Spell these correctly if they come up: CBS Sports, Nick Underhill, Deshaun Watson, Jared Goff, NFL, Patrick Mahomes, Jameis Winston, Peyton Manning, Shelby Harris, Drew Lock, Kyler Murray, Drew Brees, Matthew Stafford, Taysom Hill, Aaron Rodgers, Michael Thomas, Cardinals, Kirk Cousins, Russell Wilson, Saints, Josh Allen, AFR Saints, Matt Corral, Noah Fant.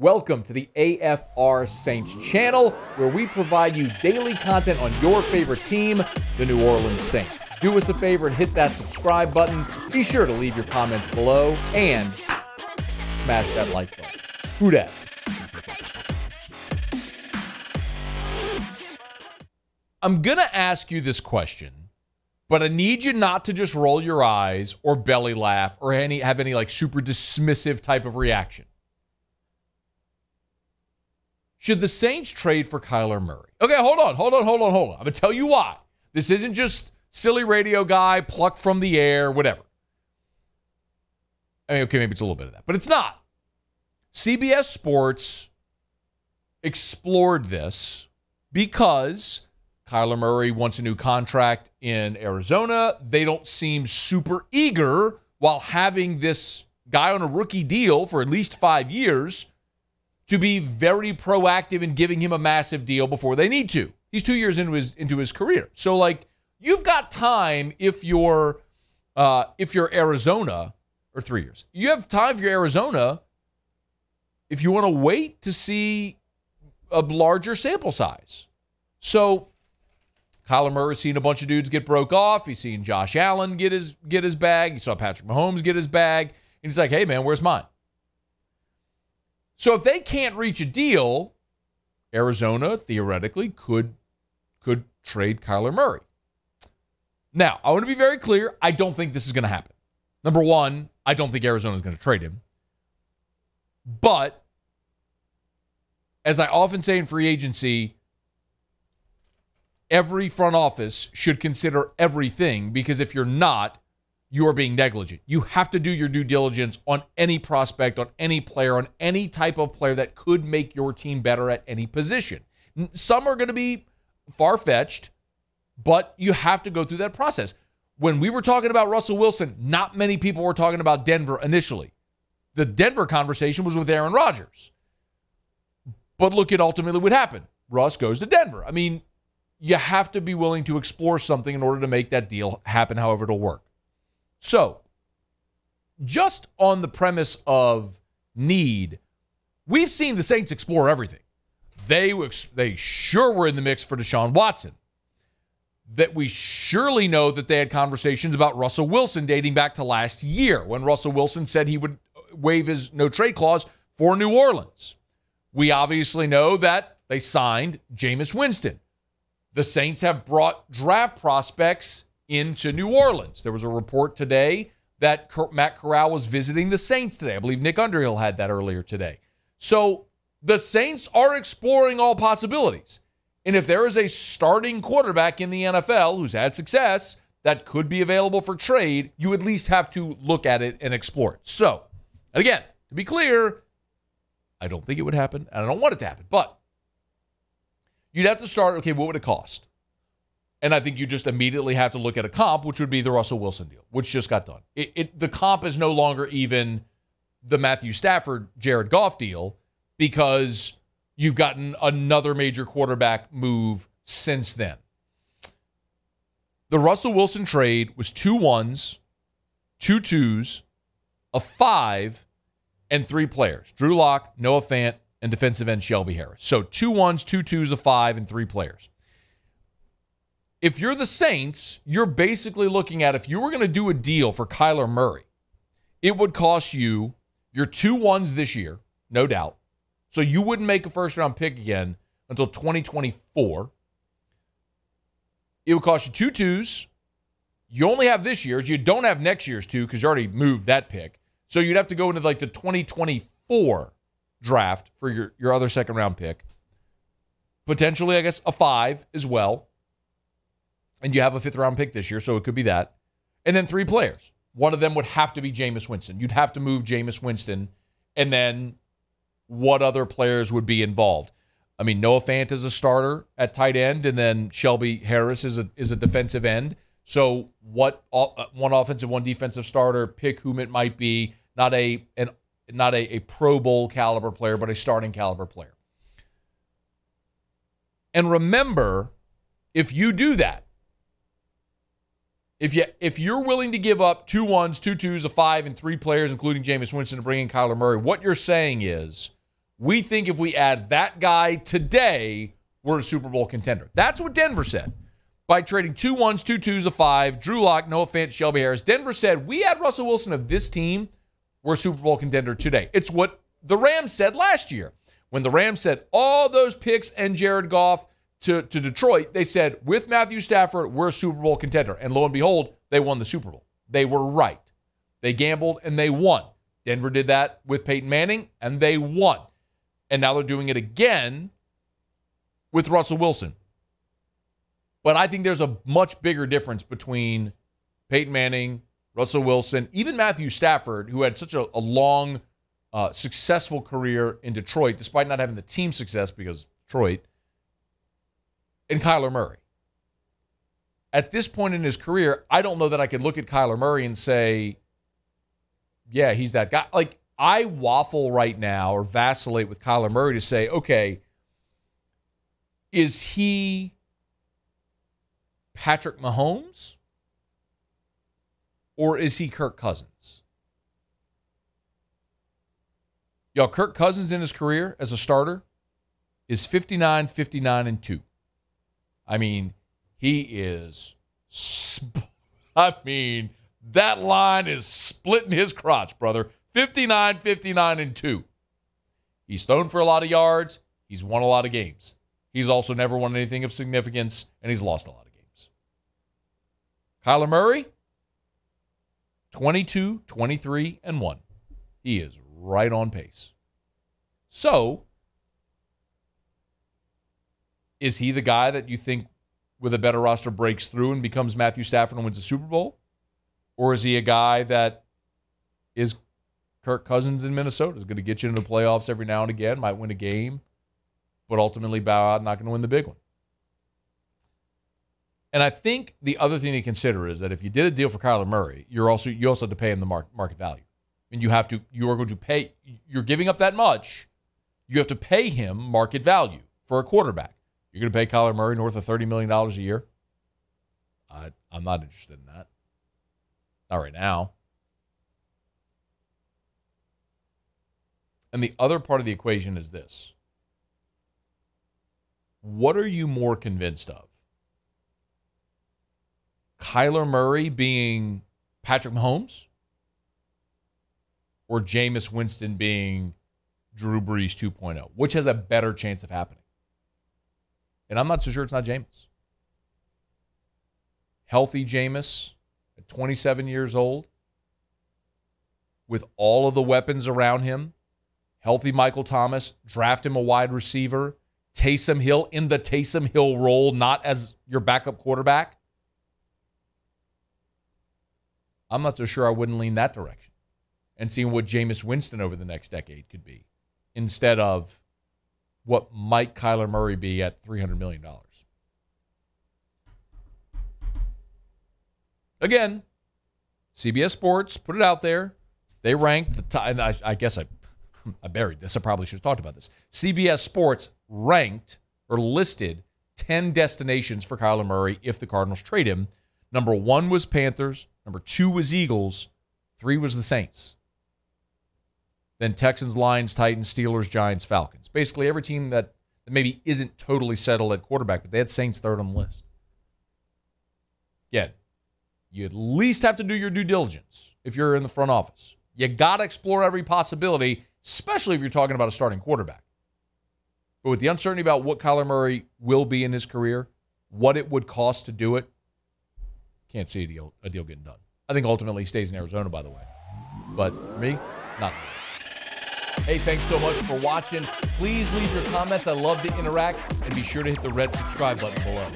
Welcome to the AFR Saints channel, where we provide you daily content on your favorite team, the New Orleans Saints. Do us a favor and hit that subscribe button. Be sure to leave your comments below and smash that like button. Who dat? I'm going to ask you this question, but I need you not to just roll your eyes or belly laugh or have any like super dismissive type of reaction. Should the Saints trade for Kyler Murray? Okay, hold on. I'm going to tell you why. This isn't just silly radio guy, plucked from the air, whatever. I mean, okay, maybe it's a little bit of that, but it's not. CBS Sports explored this because Kyler Murray wants a new contract in Arizona. They don't seem super eager while having this guy on a rookie deal for at least 5 years to be very proactive in giving him a massive deal before they need to. He's 2 years into his career. So, like, you've got time if you're Arizona, or 3 years. You have time if you're Arizona if you want to wait to see a larger sample size. So, Kyler Murray's seen a bunch of dudes get broke off. He's seen Josh Allen get his bag. He saw Patrick Mahomes get his bag. And he's like, hey, man, where's mine? So if they can't reach a deal, Arizona theoretically could trade Kyler Murray. Now, I want to be very clear. I don't think this is going to happen. Number one, I don't think Arizona is going to trade him. But as I often say in free agency, every front office should consider everything, because if you're not, you are being negligent. You have to do your due diligence on any prospect, on any player, on any type of player that could make your team better at any position. Some are going to be far-fetched, but you have to go through that process. When we were talking about Russell Wilson, not many people were talking about Denver initially. The Denver conversation was with Aaron Rodgers. But look at ultimately what happened. Russ goes to Denver. I mean, you have to be willing to explore something in order to make that deal happen, however it'll work. So, just on the premise of need, we've seen the Saints explore everything. They sure were in the mix for Deshaun Watson. That we surely know that they had conversations about Russell Wilson dating back to last year, when Russell Wilson said he would waive his no-trade clause for New Orleans. We obviously know that they signed Jameis Winston. The Saints have brought draft prospects into New Orleans. There was a report today that Matt Corral was visiting the Saints today. I believe Nick Underhill had that earlier today. So the Saints are exploring all possibilities. And if there is a starting quarterback in the NFL who's had success that could be available for trade, you at least have to look at it and explore it. So, and again, to be clear, I don't think it would happen, and I don't want it to happen, but you'd have to start, okay, what would it cost? And I think you just immediately have to look at a comp, which would be the Russell Wilson deal, which just got done. The comp is no longer even the Matthew Stafford, Jared Goff deal, because you've gotten another major quarterback move since then. The Russell Wilson trade was 2 1s, 2 2s, a 5, and 3 players. Drew Lock, Noah Fant, and defensive end Shelby Harris. So 2 1s, 2 2s, a 5, and 3 players. If you're the Saints, you're basically looking at, if you were going to do a deal for Kyler Murray, it would cost you your 2 1s this year, no doubt. So you wouldn't make a first-round pick again until 2024. It would cost you 2 2s. You only have this year's. You don't have next year's two because you already moved that pick. So you'd have to go into like the 2024 draft for your other second-round pick. Potentially, I guess, a 5 as well. And you have a 5th-round pick this year, so it could be that. And then 3 players. One of them would have to be Jameis Winston. You'd have to move Jameis Winston. And then what other players would be involved? I mean, Noah Fant is a starter at tight end, and then Shelby Harris is a defensive end. So what, one offensive, one defensive starter, pick whom it might be, not a Pro Bowl caliber player, but a starting caliber player. And remember, if you do that, If you're willing to give up 2 1s, 2 2s, a 5, and 3 players, including Jameis Winston, to bring in Kyler Murray, what you're saying is we think if we add that guy today, we're a Super Bowl contender. That's what Denver said. By trading 2 1s, 2 2s, a 5, Drew Lock, Noah Fant, Shelby Harris, Denver said, we add Russell Wilson of this team, we're a Super Bowl contender today. It's what the Rams said last year. When the Rams said all those picks and Jared Goff to Detroit, they said, with Matthew Stafford, we're a Super Bowl contender. And lo and behold, they won the Super Bowl. They were right. They gambled and they won. Denver did that with Peyton Manning, and they won. And now they're doing it again with Russell Wilson. But I think there's a much bigger difference between Peyton Manning, Russell Wilson, even Matthew Stafford, who had such a long, successful career in Detroit, despite not having the team success because Detroit, and Kyler Murray. At this point in his career, I don't know that I could look at Kyler Murray and say, yeah, he's that guy. Like, I waffle right now or vacillate with Kyler Murray to say, okay, is he Patrick Mahomes, or is he Kirk Cousins? Y'all, Kirk Cousins in his career as a starter is 59, 59, and 2. I mean, he is, that line is splitting his crotch, brother. 59, 59, and 2. He's thrown for a lot of yards. He's won a lot of games. He's also never won anything of significance, and he's lost a lot of games. Kyler Murray, 22, 23, and 1. He is right on pace. So, is he the guy that you think with a better roster breaks through and becomes Matthew Stafford and wins the Super Bowl? Or is he a guy that is Kirk Cousins in Minnesota, is going to get you into the playoffs every now and again, might win a game, but ultimately bow out, not going to win the big one? And I think the other thing to consider is that if you did a deal for Kyler Murray, you also have to pay him the market value, and you're giving up that much. You have to pay him market value for a quarterback. You're going to pay Kyler Murray north of $30 million a year. I'm not interested in that. Not right now. And the other part of the equation is this: what are you more convinced of? Kyler Murray being Patrick Mahomes, or Jameis Winston being Drew Brees 2.0? Which has a better chance of happening? And I'm not so sure it's not Jameis. Healthy Jameis at 27 years old, with all of the weapons around him, healthy Michael Thomas, draft him a wide receiver, Taysom Hill in the Taysom Hill role, not as your backup quarterback. I'm not so sure I wouldn't lean that direction and seeing what Jameis Winston over the next decade could be instead of what might Kyler Murray be at $300 million. Again, CBS Sports put it out there. They ranked the top, and I guess I buried this. I probably should have talked about this. CBS Sports ranked or listed 10 destinations for Kyler Murray if the Cardinals trade him. Number 1 was Panthers. Number 2 was Eagles. 3 was the Saints. Then Texans, Lions, Titans, Steelers, Giants, Falcons. Basically every team that maybe isn't totally settled at quarterback, but they had Saints third on the list. Again, you at least have to do your due diligence if you're in the front office. You got to explore every possibility, especially if you're talking about a starting quarterback. But with the uncertainty about what Kyler Murray will be in his career, what it would cost to do it, can't see a deal getting done. I think ultimately he stays in Arizona, by the way. But for me, not me. Hey, thanks so much for watching. Please leave your comments. I love to interact. And be sure to hit the red subscribe button below.